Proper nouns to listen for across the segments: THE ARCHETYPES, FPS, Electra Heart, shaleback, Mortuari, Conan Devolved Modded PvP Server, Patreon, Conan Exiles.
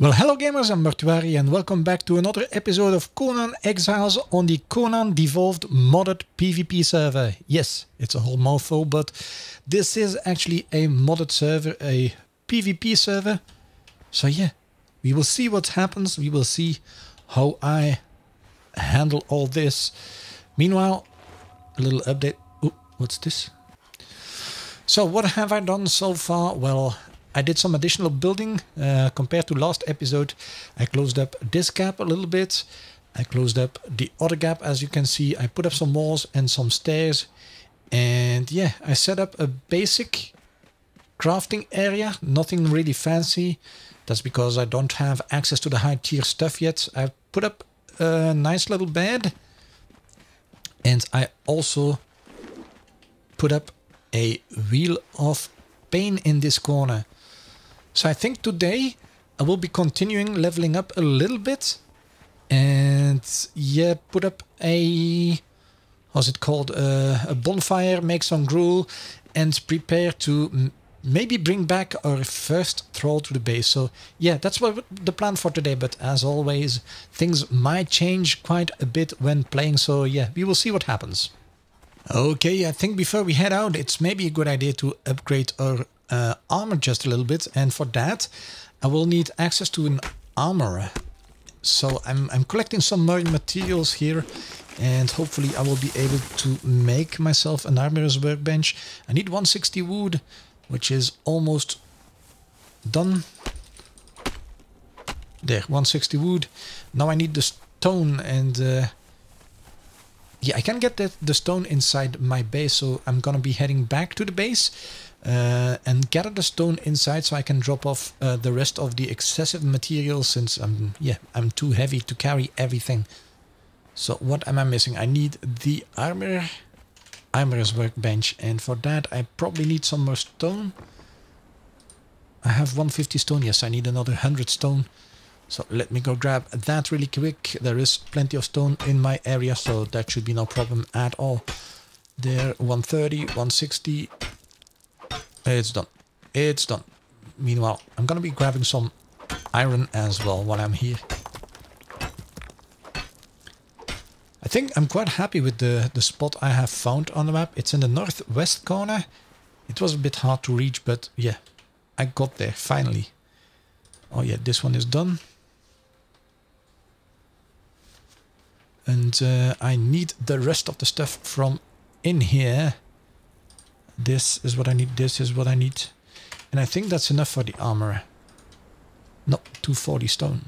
Well, hello gamers, I'm Mortuari and welcome back to another episode of Conan Exiles on the Conan Devolved Modded PvP Server. Yes, it's a whole mouthful, but this is actually a modded server, a PvP server. So yeah, we will see what happens, we will see how I handle all this. Meanwhile, a little update. Ooh, what's this? So what have I done so far? Well, I did some additional building compared to last episode. I closed up this gap a little bit. I closed up the other gap, as you can see. I put up some walls and some stairs. And yeah, I set up a basic crafting area. Nothing really fancy. That's because I don't have access to the high tier stuff yet. I put up a nice little bed. And I also put up a wheel of pain in this corner. So I think today I will be continuing leveling up a little bit and yeah, put up a, how's it called, a bonfire, make some gruel and prepare to maybe bring back our first troll to the base. So yeah, that's what the plan for today, but as always things might change quite a bit when playing, so yeah, we will see what happens. Okay, I think before we head out, it's maybe a good idea to upgrade our armor just a little bit. And for that, I will need access to an armorer. So I'm collecting some more materials here. And hopefully I will be able to make myself an armorer's workbench. I need 160 wood, which is almost done. There, 160 wood. Now I need the stone and... yeah, I can get the stone inside my base, so I'm gonna be heading back to the base and gather the stone inside so I can drop off the rest of the excessive material, since I'm too heavy to carry everything. So what am I missing? I need the armorer's workbench, and for that I probably need some more stone. I have 150 stone, yes, I need another 100 stone. So let me go grab that really quick. There is plenty of stone in my area, so that should be no problem at all. There, 130, 160. It's done. It's done. Meanwhile, I'm going to be grabbing some iron as well while I'm here. I think I'm quite happy with the spot I have found on the map. It's in the northwest corner. It was a bit hard to reach, but yeah, I got there finally. Oh yeah, this one is done. And I need the rest of the stuff from in here. This is what I need, this is what I need. And I think that's enough for the armor. No, 240 stone.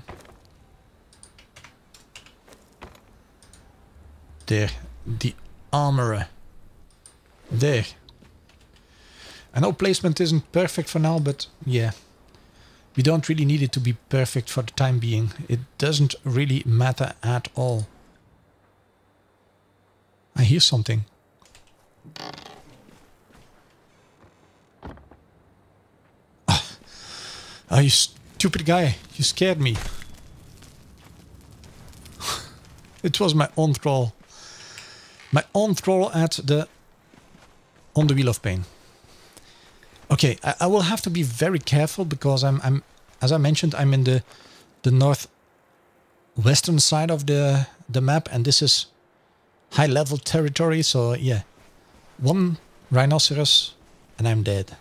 There, the armorer. There. I know placement isn't perfect for now, but yeah. We don't really need it to be perfect for the time being. It doesn't really matter at all. I hear something. Oh, you stupid guy. You scared me. It was my own troll. My own troll at on the Wheel of Pain. Okay, I will have to be very careful because I'm as I mentioned, I'm in the northwestern side of the map, and this is high level territory, so yeah. One rhinoceros and I'm dead.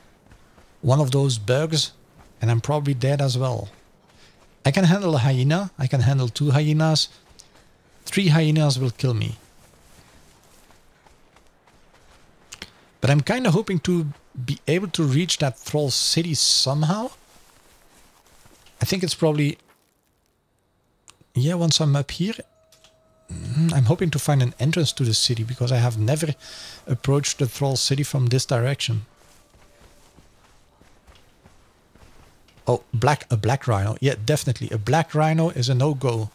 One of those bugs and I'm probably dead as well. I can handle a hyena, I can handle 2 hyenas. 3 hyenas will kill me. But I'm kind of hoping to be able to reach that troll city somehow. I think it's probably... yeah, once I'm up here, I'm hoping to find an entrance to the city because I have never approached the troll city from this direction. Oh, a black rhino. Yeah, definitely. A black rhino is a no-go.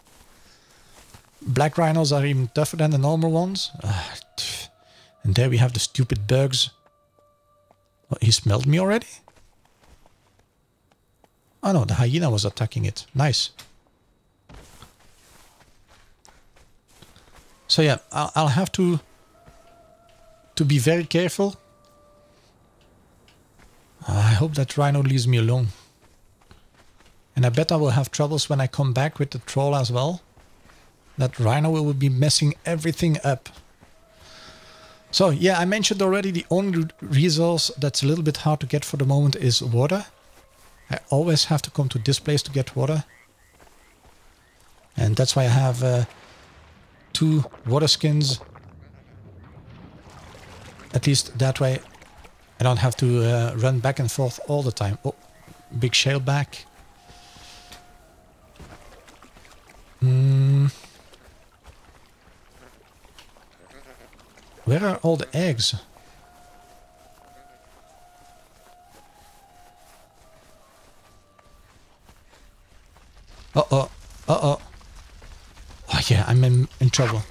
Black rhinos are even tougher than the normal ones. And there we have the stupid bugs. Oh, he smelled me already? Oh no, the hyena was attacking it. Nice. So yeah, I'll have to be very careful. I hope that rhino leaves me alone. And I bet I will have troubles when I come back with the troll as well. That rhino will be messing everything up. So yeah, I mentioned already the only resource that's a little bit hard to get for the moment is water. I always have to come to this place to get water. And that's why I have 2 water skins. At least that way I don't have to run back and forth all the time. Oh, big shale back. Where are all the eggs? Uh-oh. Uh-oh. Oh yeah, I'm in trouble.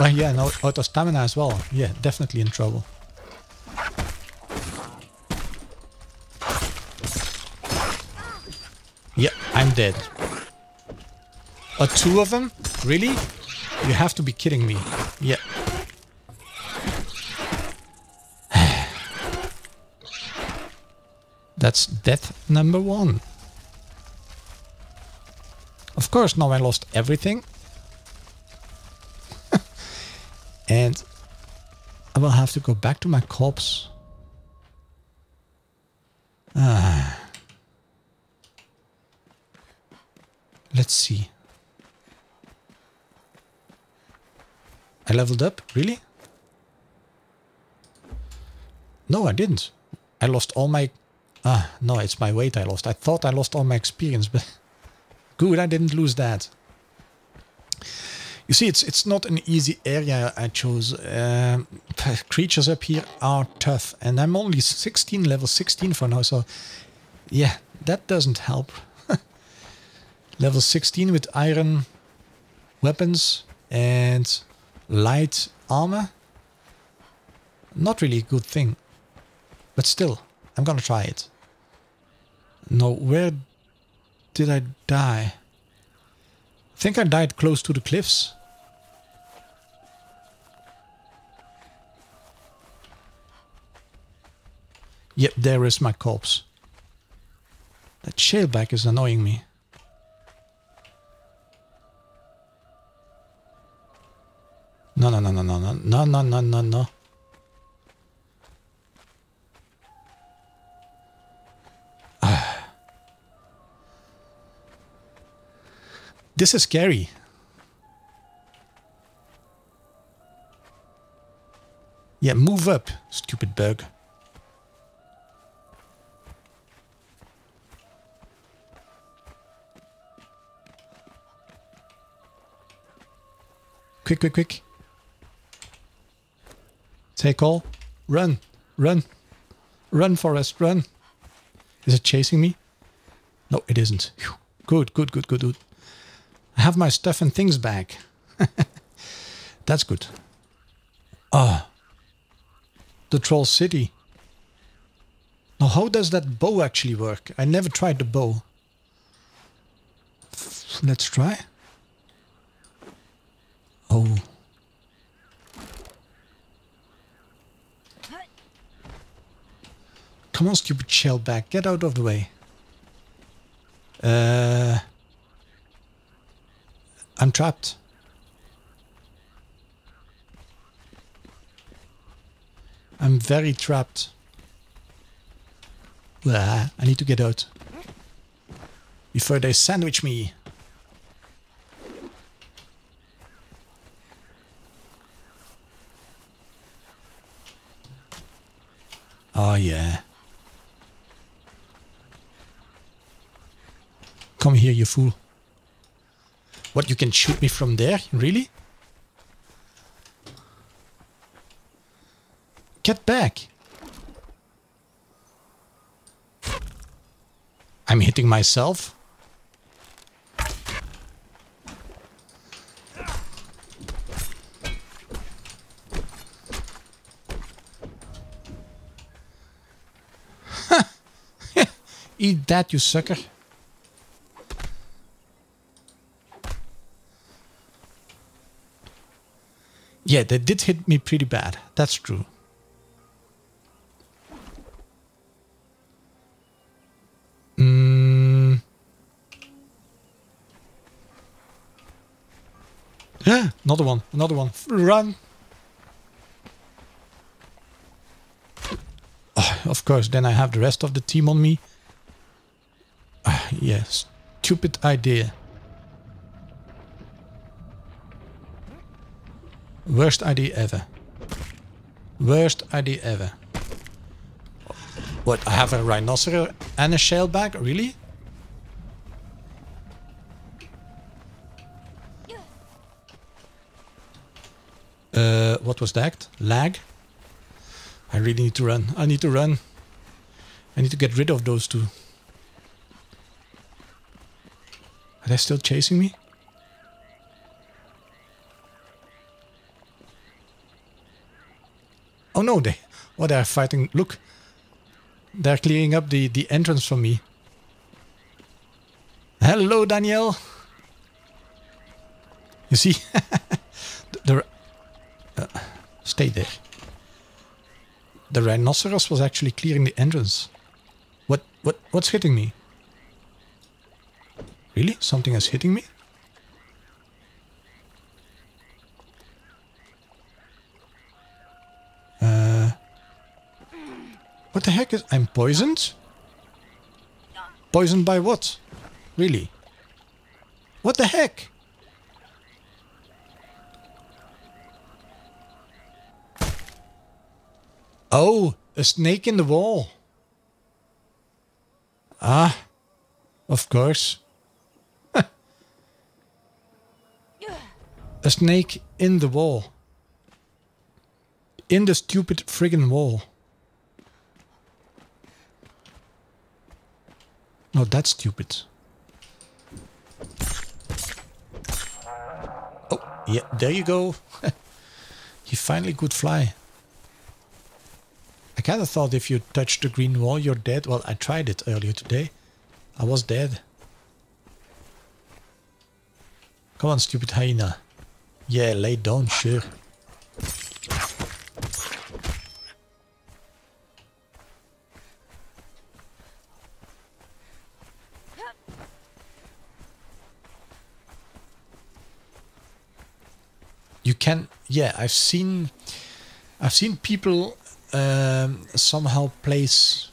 Oh yeah, no, out of stamina as well. Yeah, definitely in trouble. Yeah, I'm dead. Oh, 2 of them? Really? You have to be kidding me. Yeah. That's death number 1. Of course, now I lost everything. And I will have to go back to my corpse. Let's see. I leveled up? Really? No, I didn't. I lost all my... Ah, no, it's my weight I lost. I thought I lost all my experience, but... Good, I didn't lose that. You see, it's not an easy area I chose. Creatures up here are tough, and I'm only 16, level 16 for now, so... Yeah, that doesn't help. Level 16 with iron weapons and... light armor? Not really a good thing. But still, I'm gonna try it. No, where did I die? I think I died close to the cliffs. Yep, there is my corpse. That shaleback is annoying me. No, no, no, no, no, no, no, no, no, no. This is scary. Yeah, move up, stupid bug. Quick, quick, quick. Take all. Run. Run. Run, Forest. Run. Is it chasing me? No, it isn't. Good, good, good, good, good. I have my stuff and things back. That's good. Ah. The Troll City. Now, how does that bow actually work? I never tried the bow. Let's try. Oh. Come on, stupid shell back. Get out of the way. I'm trapped. I'm very trapped. I need to get out. Before they sandwich me. Oh yeah. Come here, you fool. What, you can shoot me from there? Really? Get back! I'm hitting myself. Eat that, you sucker. Yeah, they did hit me pretty bad. That's true. Another one, another one. Run! Of course, then I have the rest of the team on me. Yeah, stupid idea. Worst idea ever. Worst idea ever. What, I have a rhinoceros and a shell bag? Really? What was that? Lag? I really need to run. I need to run. I need to get rid of those two. Are they still chasing me? Oh no, they... Oh, they're fighting. Look. They're clearing up the entrance for me. Hello, Danielle. You see? Stay there. The rhinoceros was actually clearing the entrance. What's hitting me? Really? Something is hitting me? What the heck is... I'm poisoned? Poisoned by what? Really? What the heck? Oh, a snake in the wall. Ah, of course. A snake in the wall. In the stupid friggin' wall. No, that's stupid. Oh, yeah, there you go. He finally could fly. I kind of thought if you touch the green wall, you're dead. Well, I tried it earlier today. I was dead. Come on, stupid hyena. Yeah, lay down, sure. You can... Yeah, I've seen people... somehow place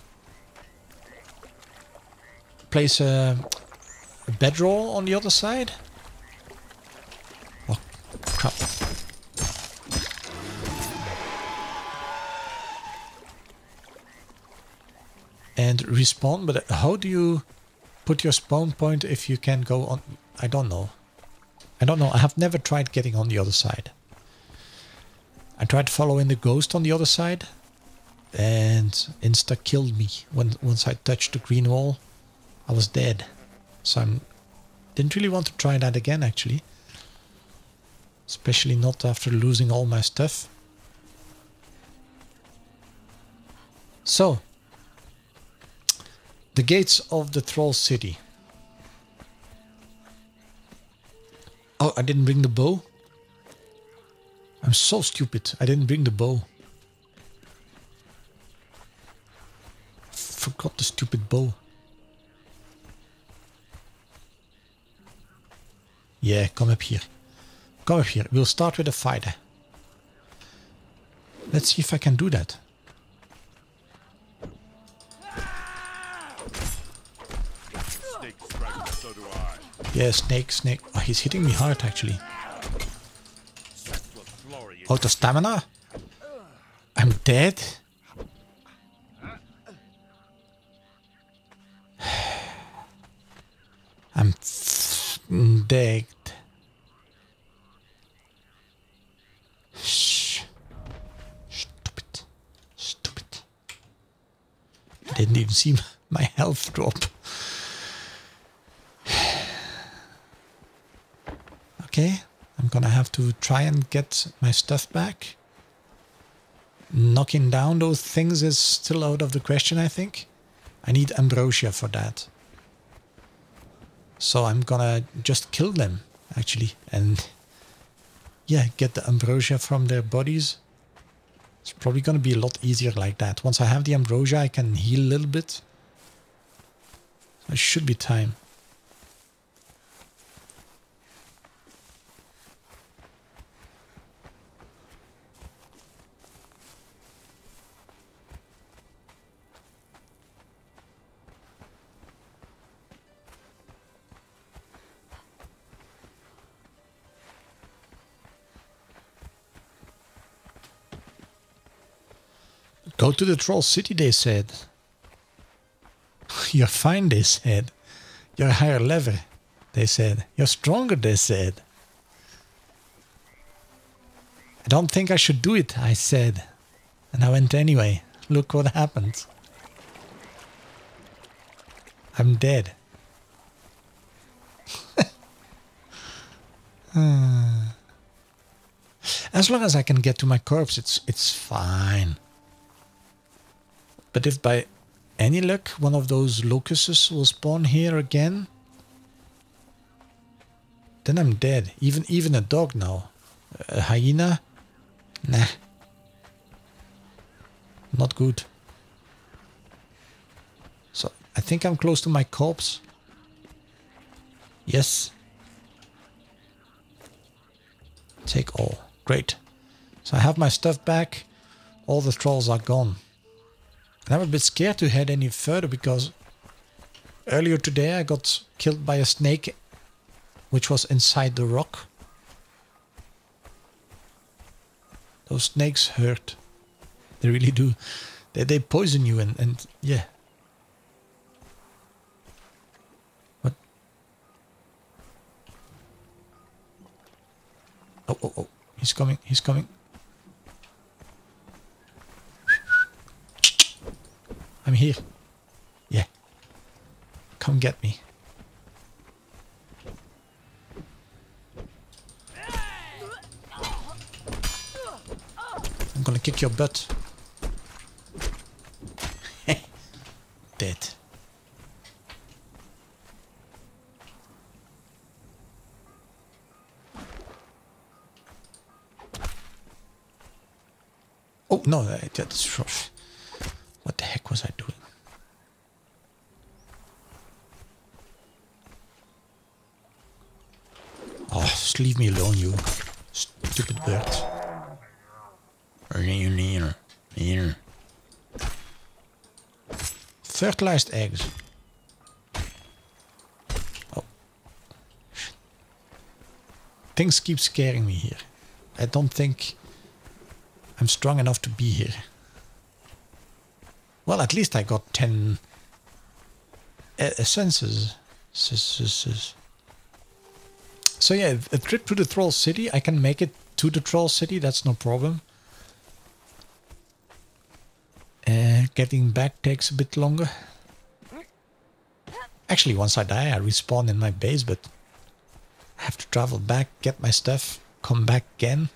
a bedroll on the other side. Oh crap! And respawn. But how do you put your spawn point if you can go on? I don't know. I don't know. I have never tried getting on the other side. I tried following the ghost on the other side. And insta killed me once I touched the green wall. I was dead, so I didn't really want to try that again, actually, especially not after losing all my stuff. So the gates of the troll city. Oh, I didn't bring the bow. I'm so stupid. I didn't bring the bow. Forgot the stupid bow. Yeah, come up here. Come up here. We'll start with a fighter. Let's see if I can do that. Yeah, snake, snake. Oh, he's hitting me hard, actually. Out of stamina? I'm dead? I'm dead. Shh. Stupid. Stupid. I didn't even see my health drop. Okay, I'm gonna have to try and get my stuff back. Knocking down those things is still out of the question, I think. I need ambrosia for that. So I'm gonna just kill them, actually, and yeah, get the ambrosia from their bodies. It's probably gonna be a lot easier like that. Once I have the ambrosia, I can heal a little bit. So it should be time. Go to the troll city, they said. You're fine, they said. You're higher level, they said. You're stronger, they said. I don't think I should do it, I said. And I went anyway. Look what happened. I'm dead. As long as I can get to my corpse, it's fine. But if by any luck one of those locusts will spawn here again, then I'm dead. Even a dog now. A hyena? Nah. Not good. So I think I'm close to my corpse. Yes. Take all. Great. So I have my stuff back. All the trolls are gone. And I'm a bit scared to head any further because earlier today I got killed by a snake which was inside the rock. Those snakes hurt. They really do. They poison you and yeah. What? Oh, oh, oh. He's coming. He's coming. I'm here. Yeah. Come get me. I'm gonna kick your butt. Dead. Oh, no, that's rough. What the heck was I doing? Oh, just leave me alone, you stupid bird. Fertilized eggs. Oh. Things keep scaring me here. I don't think I'm strong enough to be here. Well, at least I got 10 essences. So yeah, a trip to the troll city. I can make it to the troll city. That's no problem. Getting back takes a bit longer. Actually, once I die, I respawn in my base, but I have to travel back, get my stuff, come back again.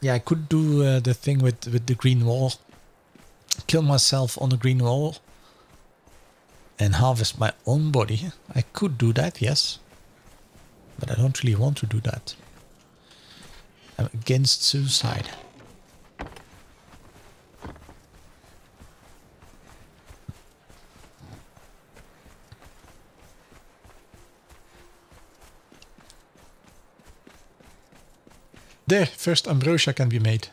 Yeah, I could do the thing with the green wall. Kill myself on the green wall and harvest my own body. I could do that, yes. But I don't really want to do that. I'm against suicide. There, first ambrosia can be made.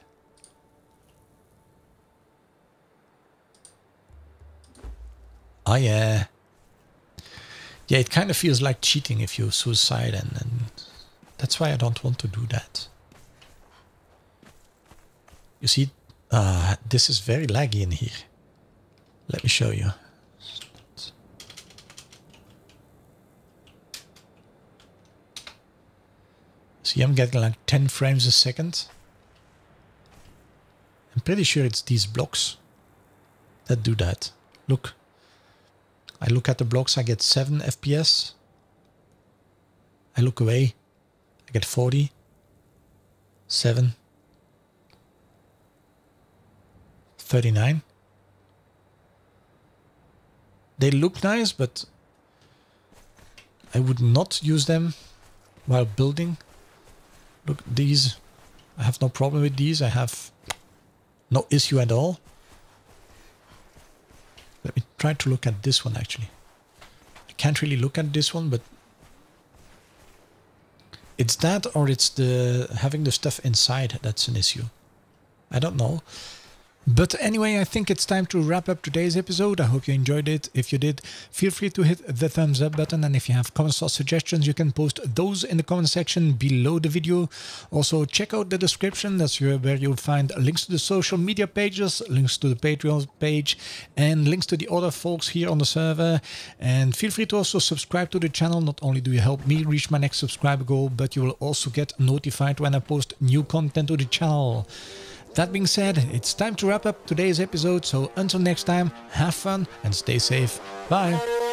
Oh yeah. Yeah, it kind of feels like cheating if you suicide, and that's why I don't want to do that. You see, this is very laggy in here. Let me show you. See, I'm getting like 10 frames a second. I'm pretty sure it's these blocks that do that. Look. I look at the blocks, I get 7 FPS. I look away, I get 40. 7. 39. They look nice, but I would not use them while building. Look, these, I have no problem with these. I have no issue at all. Let me try to look at this one, actually. I can't really look at this one, but it's that or it's the having the stuff inside that's an issue. I don't know. But anyway, I think it's time to wrap up today's episode. I hope you enjoyed it. If you did, feel free to hit the thumbs up button. And if you have comments or suggestions, you can post those in the comment section below the video. Also, check out the description. That's where you'll find links to the social media pages, links to the Patreon page, and links to the other folks here on the server. And feel free to also subscribe to the channel. Not only do you help me reach my next subscriber goal, but you will also get notified when I post new content to the channel. That being said, it's time to wrap up today's episode, so until next time, have fun and stay safe. Bye!